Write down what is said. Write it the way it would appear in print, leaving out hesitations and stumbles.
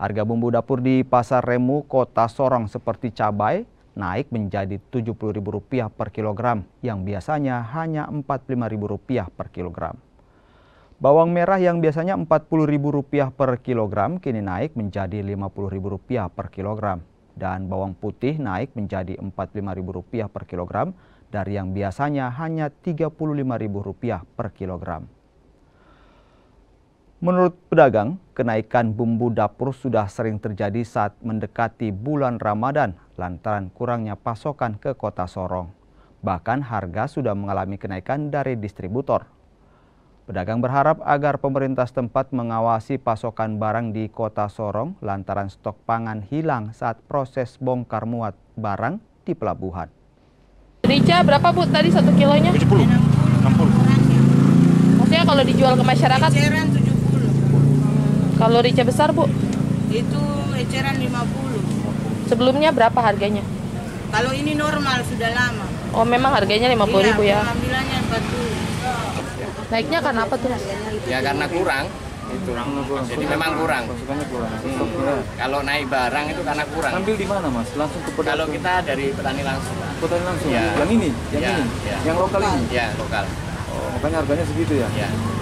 Harga bumbu dapur di Pasar Remu, Kota Sorong seperti cabai naik menjadi Rp70.000 per kilogram yang biasanya hanya Rp45.000 per kilogram. Bawang merah yang biasanya Rp40.000 per kilogram kini naik menjadi Rp50.000 per kilogram. Dan bawang putih naik menjadi Rp45.000 per kilogram dari yang biasanya hanya Rp35.000 per kilogram. Menurut pedagang, kenaikan bumbu dapur sudah sering terjadi saat mendekati bulan Ramadan lantaran kurangnya pasokan ke Kota Sorong. Bahkan harga sudah mengalami kenaikan dari distributor. Pedagang berharap agar pemerintah setempat mengawasi pasokan barang di Kota Sorong lantaran stok pangan hilang saat proses bongkar muat barang di pelabuhan. Rica berapa Bu tadi 1 kilonya? 70. 60. Maksudnya kalau dijual ke masyarakat? Eceran 70. Kalau rica besar, Bu? Itu eceran 50. Sebelumnya berapa harganya? Kalau ini normal, sudah lama. Oh, memang harganya 50.000 ya? Pengambilannya 40. Naiknya karena apa tuh? Ya, karena kurang. Itu. Jadi memang kurang. Kalau naik barang itu karena kurang. Ambil di mana, Mas? Langsung ke pedagang? Kalau kita dari petani langsung. Petani langsung? Ya. Yang ini? Yang lokal ini? Ya, lokal. Oh, makanya harganya segitu ya? Ya.